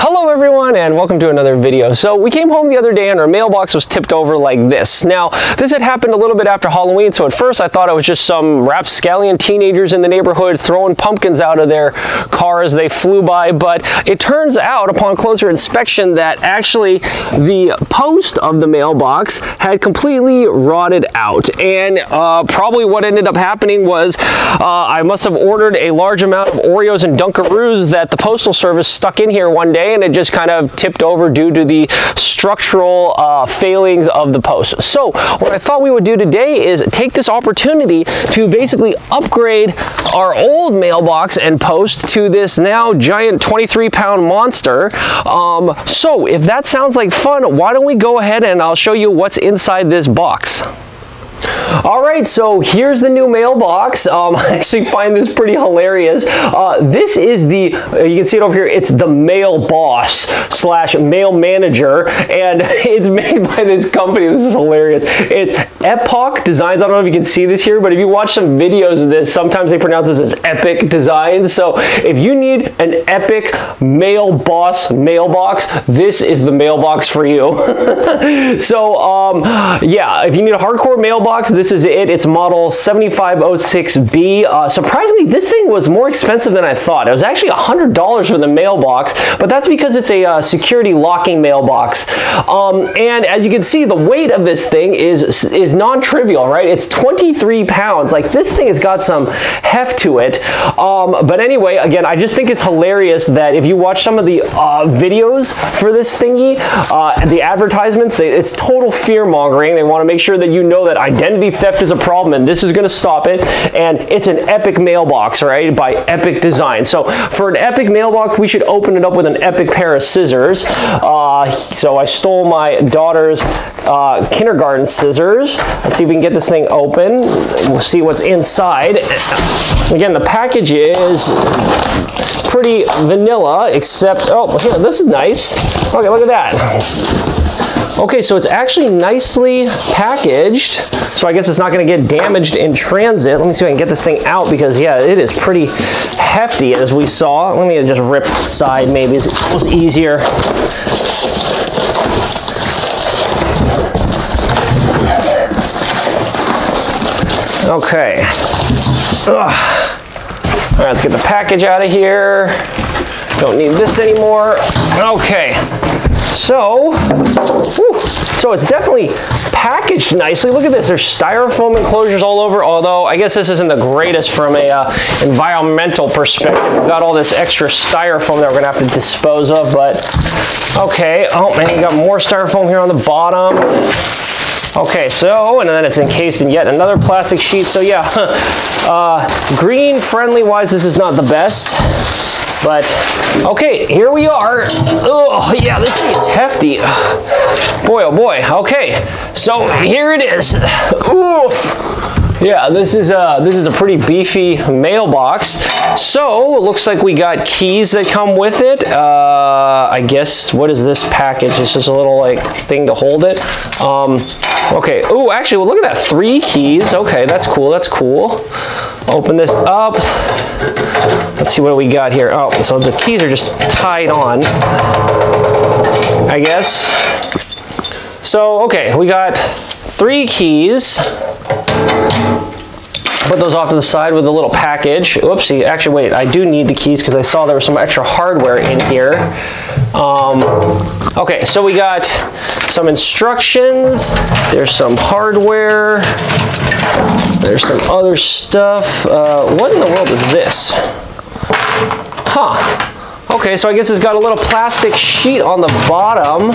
Hello everyone and welcome to another video. So we came home the other day and our mailbox was tipped over like this. Now this had happened a little bit after Halloween, so at first I thought it was just some rapscallion teenagers in the neighborhood throwing pumpkins out of their car as they flew by, but it turns out upon closer inspection that actually the post of the mailbox had completely rotted out, and probably what ended up happening was I must have ordered a large amount of Oreos and Dunkaroos that the Postal Service stuck in here one day, and it just kind of tipped over due to the structural failings of the post. So what I thought we would do today is take this opportunity to basically upgrade our old mailbox and post to this now giant 23-pound monster. So if that sounds like fun, why don't we go ahead and I'll show you what's inside this box. All right, so here's the new mailbox. I actually find this pretty hilarious. This is the, you can see it over here, it's the Mail Boss slash Mail Manager, and it's made by this company. This is hilarious. It's Epoch Designs. I don't know if you can see this here, but if you watch some videos of this, sometimes they pronounce this as Epic Designs. So if you need an epic Mail Boss mailbox, this is the mailbox for you. So yeah, if you need a hardcore mailbox, this is it. It's model 7506B. Surprisingly, this thing was more expensive than I thought. It was actually $100 for the mailbox, but that's because it's a security locking mailbox. And as you can see, the weight of this thing is non-trivial, right? It's 23 pounds. Like, this thing has got some heft to it. But anyway, again, I just think it's hilarious that if you watch some of the videos for this thingy, the advertisements, it's total fear-mongering. They want to make sure that you know that identity theft is a problem, and this is going to stop it, and it's an epic mailbox, right, by Epic Design. So for an epic mailbox, we should open it up with an epic pair of scissors. So I stole my daughter's kindergarten scissors. Let's see if we can get this thing open. We'll see what's inside. Again, the package is pretty vanilla, except, oh, here, this is nice. Okay, look at that. Okay, so it's actually nicely packaged, so I guess it's not going to get damaged in transit. Let me see if I can get this thing out, because, yeah, it is pretty hefty, as we saw. Let me just rip the side, maybe. It's almost easier. Okay. Ugh. All right, let's get the package out of here. Don't need this anymore. Okay. So, whew, so it's definitely packaged nicely. Look at this. There's styrofoam enclosures all over, although I guess this isn't the greatest from a environmental perspective. We've got all this extra styrofoam that we're going to have to dispose of, but okay. Oh, and you got more styrofoam here on the bottom. Okay, so, and then it's encased in yet another plastic sheet. So yeah, green friendly wise, this is not the best. But, okay, here we are. Oh, yeah, this thing is hefty. Boy, oh boy. Okay, so here it is. Oof. Yeah, this is a pretty beefy mailbox. So, it looks like we got keys that come with it. I guess, what is this package? It's just a little, like, thing to hold it. Okay. Oh, actually, well, look at that. 3 keys. Okay, that's cool. That's cool. Open this up. Let's see what we got here. Oh, so the keys are just tied on, I guess. So, okay, we got 3 keys. Put those off to the side with a little package. Oopsie, actually, wait, I do need the keys because I saw there was some extra hardware in here. Okay, so we got some instructions. There's some hardware. There's some other stuff. What in the world is this? Huh. Okay, so I guess it's got a little plastic sheet on the bottom,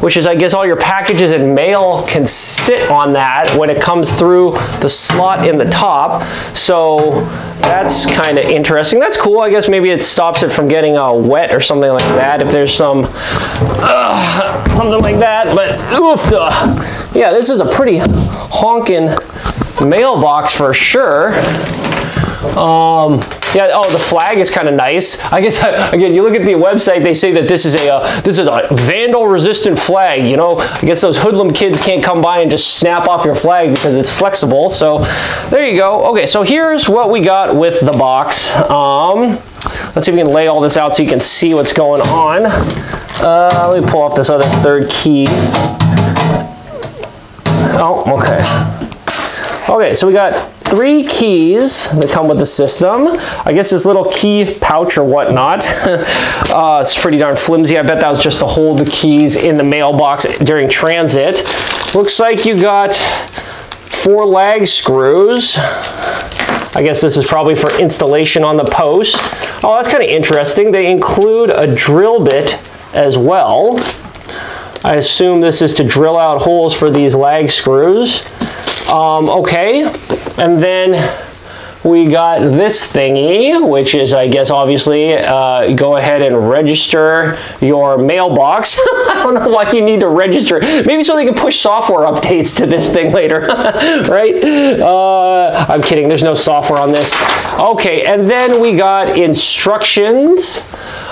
which is, I guess, all your packages and mail can sit on that when it comes through the slot in the top. So that's kind of interesting. That's cool. I guess maybe it stops it from getting wet or something like that, if there's some something like that. But oof, yeah, this is a pretty honking mailbox for sure. Yeah, oh, the flag is kind of nice. I guess, again, you look at the website, they say that this is a vandal-resistant flag, you know? I guess those hoodlum kids can't come by and just snap off your flag because it's flexible, so there you go. Okay, so here's what we got with the box. Let's see if we can lay all this out so you can see what's going on. Let me pull off this other third key. Oh, okay. Okay, so we got three keys that come with the system. I guess this little key pouch or whatnot. It's pretty darn flimsy. I bet that was just to hold the keys in the mailbox during transit. Looks like you got 4 lag screws. I guess this is probably for installation on the post. Oh, that's kind of interesting. They include a drill bit as well. I assume this is to drill out holes for these lag screws. Okay, and then we got this thingy, which is, I guess, obviously, go ahead and register your mailbox. I don't know why you need to register. Maybe so they can push software updates to this thing later, right? I'm kidding, there's no software on this. Okay, and then we got instructions.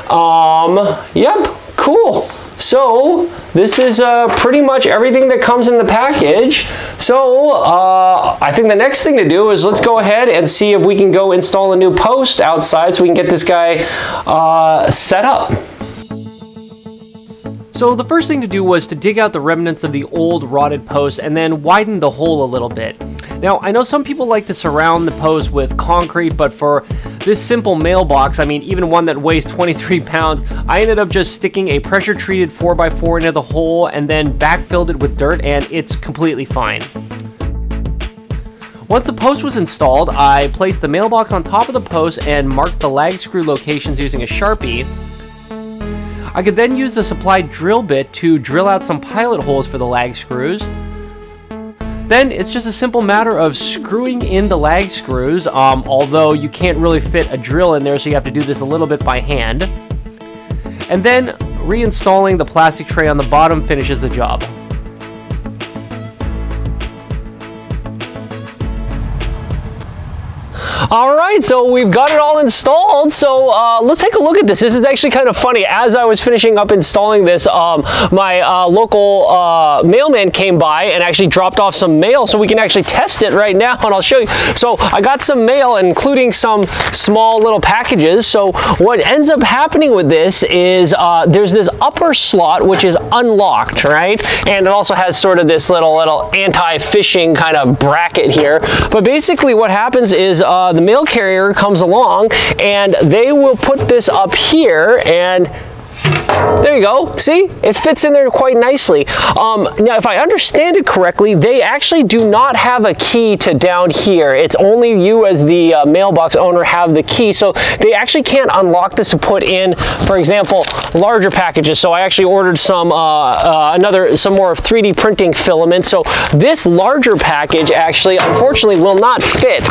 Yep, cool. So this is pretty much everything that comes in the package. So I think the next thing to do is let's go ahead and see if we can go install a new post outside so we can get this guy set up. So the first thing to do was to dig out the remnants of the old rotted post and then widen the hole a little bit. Now, I know some people like to surround the post with concrete, but for this simple mailbox, I mean, even one that weighs 23 pounds, I ended up just sticking a pressure-treated 4x4 into the hole and then backfilled it with dirt, and it's completely fine. Once the post was installed, I placed the mailbox on top of the post and marked the lag screw locations using a Sharpie. I could then use the supplied drill bit to drill out some pilot holes for the lag screws. Then it's just a simple matter of screwing in the lag screws, although you can't really fit a drill in there, so you have to do this a little bit by hand. And then reinstalling the plastic tray on the bottom finishes the job. All right, so we've got it all installed, so let's take a look at this. This is actually kind of funny. As I was finishing up installing this, my local mailman came by and actually dropped off some mail, so we can actually test it right now, and I'll show you. So I got some mail, including some small little packages. So what ends up happening with this is there's this upper slot, which is unlocked, right? And it also has sort of this little anti-phishing kind of bracket here. But basically what happens is the mail carrier comes along and they will put this up here, and there you go. See? It fits in there quite nicely. Now, if I understand it correctly, they actually do not have a key to down here. It's only you as the mailbox owner have the key. So they actually can't unlock this to put in, for example, larger packages. So I actually ordered some more 3D printing filaments. So this larger package actually, unfortunately, will not fit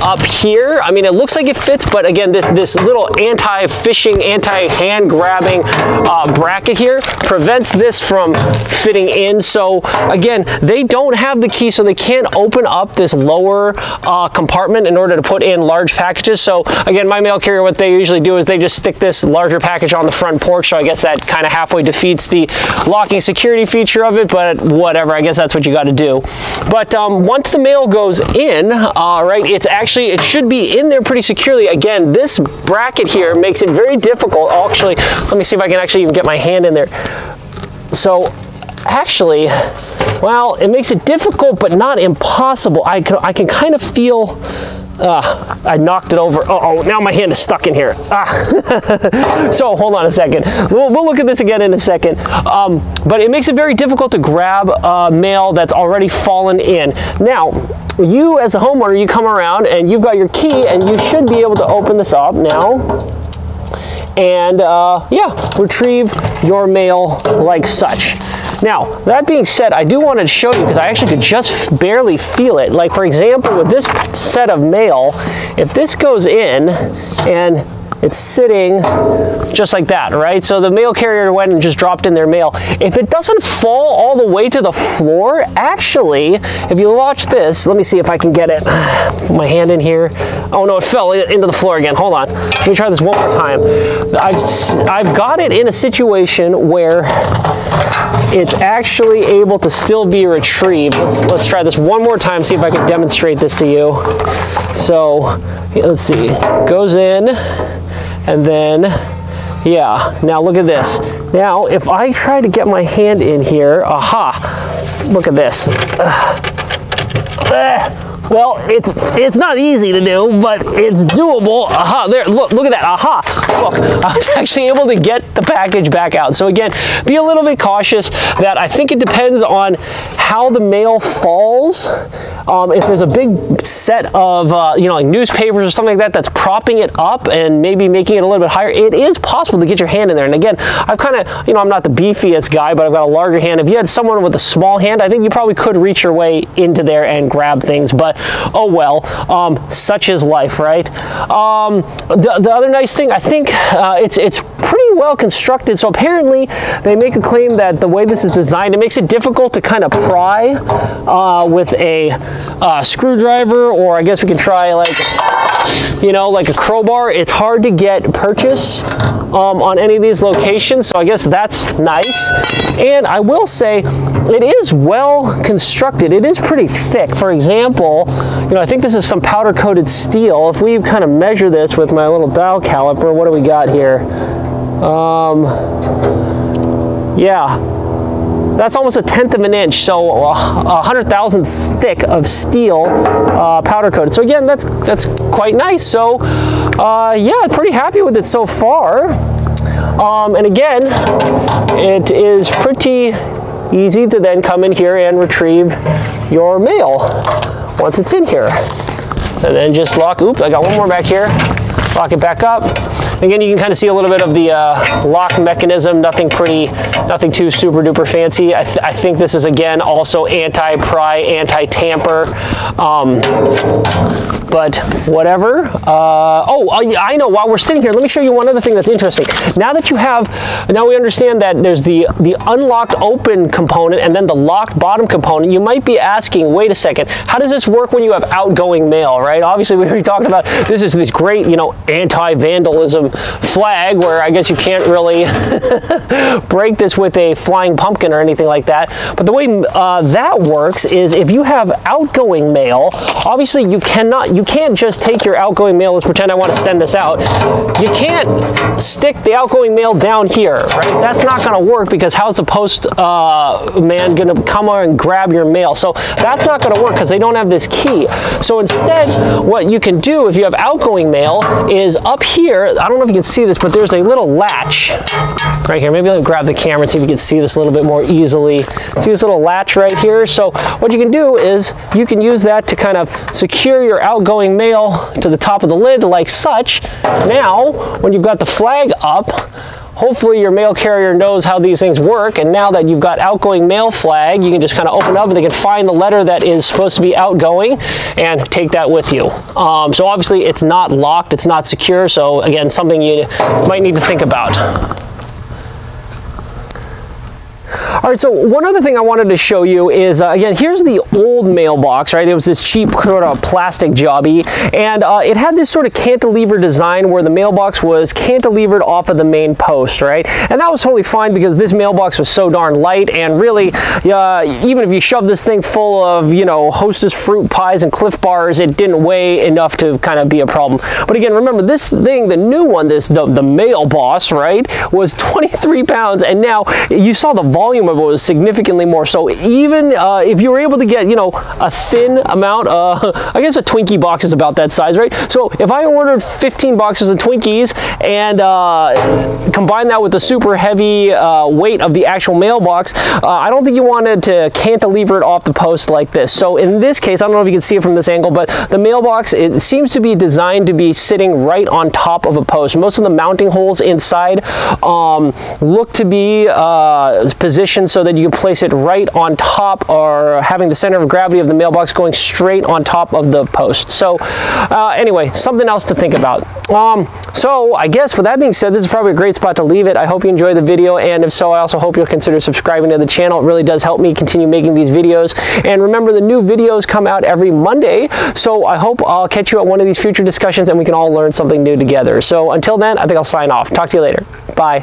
up here. I mean, it looks like it fits, but again, this little anti-phishing, anti-hand grabbing bracket here prevents this from fitting in. So again, they don't have the key, so they can't open up this lower compartment in order to put in large packages. So again, my mail carrier, what they usually do is they just stick this larger package on the front porch. So I guess that kind of halfway defeats the locking security feature of it, but whatever, I guess that's what you got to do. But once the mail goes in, right, it should be in there pretty securely. Again, this bracket here makes it very difficult. Actually, let me see if I can actually even get my hand in there. So actually, well, it makes it difficult, but not impossible. I can kind of feel, I knocked it over. Uh-oh, now my hand is stuck in here. Ah. So hold on a second. We'll look at this again in a second. But it makes it very difficult to grab mail that's already fallen in. Now, you as a homeowner, you come around and you've got your key and you should be able to open this up now. And yeah, retrieve your mail like such. Now, that being said, I do want to show you, because I actually could just barely feel it. Like, for example, with this set of mail, if this goes in and it's sitting just like that, right? So the mail carrier went and just dropped in their mail. If it doesn't fall all the way to the floor, actually, if you watch this, let me see if I can get it. Put my hand in here. Oh no, it fell into the floor again. Hold on. Let me try this one more time. I've got it in a situation where it's actually able to still be retrieved. Let's try this one more time, see if I can demonstrate this to you. So, let's see. Goes in. and then, yeah, now look at this. Now, if I try to get my hand in here, aha, look at this. Well, it's not easy to do, but it's doable. Aha, there, look at that, aha. Look, I was actually able to get the package back out. So again, be a little bit cautious that I think it depends on how the mail falls. If there's a big set of, you know, like newspapers or something like that that's propping it up and maybe making it a little bit higher, it is possible to get your hand in there. And again, I've kind of, you know, I'm not the beefiest guy, but I've got a larger hand. If you had someone with a small hand, I think you probably could reach your way into there and grab things, but oh well, such is life, right? The other nice thing, I think it's pretty well constructed. So apparently they make a claim that the way this is designed, it makes it difficult to kind of pry with a screwdriver, or I guess we can try like, you know, like a crowbar. It's hard to get purchase on any of these locations, so I guess that's nice. And I will say it is well constructed. It is pretty thick. For example, you know, I think this is some powder coated steel. If we kind of measure this with my little dial caliper, what do we got here? Yeah, that's almost 1/10 of an inch, so 100 thousandths thick of steel, powder coated. So again, that's quite nice. So yeah, pretty happy with it so far. And again, it is pretty easy to then come in here and retrieve your mail once it's in here. And then just lock, oops, I got one more back here. Lock it back up. Again, you can kind of see a little bit of the lock mechanism, nothing too super duper fancy. I think this is, again, also anti-pry, anti-tamper, but whatever. Oh, I know, while we're sitting here, let me show you one other thing that's interesting. Now that you have, now we understand that there's the unlocked open component and then the locked bottom component, you might be asking, wait a second, how does this work when you have outgoing mail, right? Obviously, we already talked about this is this great, you know, anti-vandalism flag where I guess you can't really break this with a flying pumpkin or anything like that. But the way that works is if you have outgoing mail, obviously you can't just take your outgoing mail, let's pretend I want to send this out. You can't stick the outgoing mail down here, right? That's not going to work because how's the post man going to come on and grab your mail? So that's not going to work because they don't have this key. So instead, what you can do if you have outgoing mail is up here, I don't know if you can see this, but there's a little latch right here. Maybe I'll grab the camera and see if you can see this a little bit more easily. See this little latch right here? So what you can do is you can use that to kind of secure your outgoing mail to the top of the lid like such. Now, when you've got the flag up, hopefully your mail carrier knows how these things work, and now that you've got outgoing mail flag, you can just kind of open up and they can find the letter that is supposed to be outgoing and take that with you. So obviously it's not locked, it's not secure, so again, something you might need to think about. All right, so one other thing I wanted to show you is, again, here's the old mailbox, right? It was this cheap sort of plastic jobby, and it had this sort of cantilever design where the mailbox was cantilevered off of the main post, right? And that was totally fine because this mailbox was so darn light, and really, even if you shoved this thing full of, you know, Hostess fruit pies and Cliff Bars, it didn't weigh enough to kind of be a problem. But again, remember, this thing, the new one, the Mail Boss, right, was 23 pounds, and now you saw the volume of it was significantly more. So even if you were able to get, you know, a thin amount, I guess a Twinkie box is about that size, right? So if I ordered 15 boxes of Twinkies and combined that with the super heavy weight of the actual mailbox, I don't think you wanted to cantilever it off the post like this. So in this case, I don't know if you can see it from this angle, but the mailbox, it seems to be designed to be sitting right on top of a post. Most of the mounting holes inside look to be position so that you can place it right on top, or having the center of gravity of the mailbox going straight on top of the post. So anyway, something else to think about. So I guess with that being said, this is probably a great spot to leave it. I hope you enjoyed the video, and if so, I also hope you'll consider subscribing to the channel. It really does help me continue making these videos. And remember, the new videos come out every Monday, so I hope I'll catch you at one of these future discussions and we can all learn something new together. So until then, I think I'll sign off. Talk to you later. Bye.